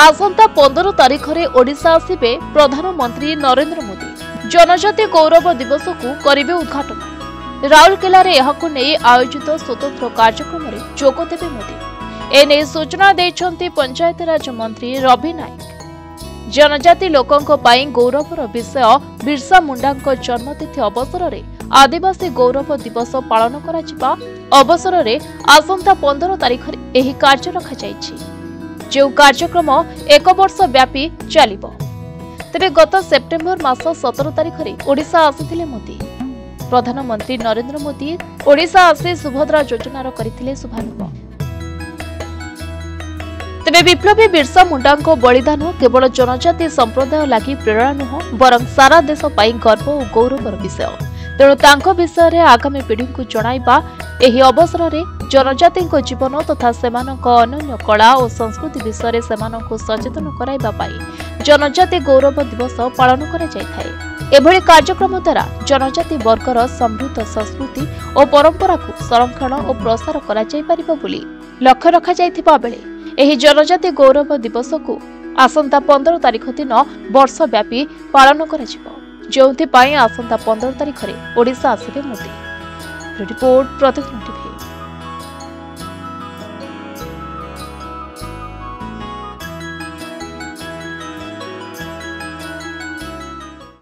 आसंता 15 तारिखरे ओडिशा आसिबे प्रधानमंत्री नरेंद्र मोदी। जनजाति गौरव दिवस को करेंगे उद्घाटन। राउरकेलार आयोजित स्वतंत्र कार्यक्रम में जोगदेवे मोदी। एने सूचना देछन्ती पंचायतीराज मंत्री रवि नायक। जनजाति लोकंको पाई गौरवर विषय बिरसा मुंडा जन्मतिथि अवसर में आदिवासी गौरव दिवस पालन करा अवसर में आसंता 15 तारिखरे एही कार्य रखा जो कार्यक्रम एक वर्ष व्यापी चलिबो। तेरे गत सेप्टेम्बर मास 17 तारिखरे ओडिशा आसिथिले मोदी। प्रधानमंत्री नरेंद्र मोदी ओडिशा आसी सुभद्रा योजनार करिथिले शुभारंभ। तेरे विप्लवी बिरसा मुंडाको बलिदान केवल जनजाति संप्रदाय लागि प्रेरणा नुह बरं सारा देश पाई गर्व और गौरवर विषय। तेणु तांको विषय रे आगामी पीढ़ी को जणाइबा एही अवसर रे जनजाति जीवन तथा सेमानक अनन्य कला और संस्कृति विषय सेमानक सचेतन कराइबा पाई जनजाति गौरव दिवस पालन करा जायथाय। एभଳି कार्यक्रम द्वारा जनजाति वर्गर समृद्ध संस्कृति और परंपरा को संरक्षण और प्रसार करा जाय परिबो बोली लक्ष्य रखा जायथिबा बेले एही जनजाति गौरव दिवस को आसंता 15 तारिख दिन वर्ष व्यापी पालन करा जिवो। जोंथि पाई आसंता 15 तारिखरे ओडिशा आसिबे मोदी। Report Pratidin TV.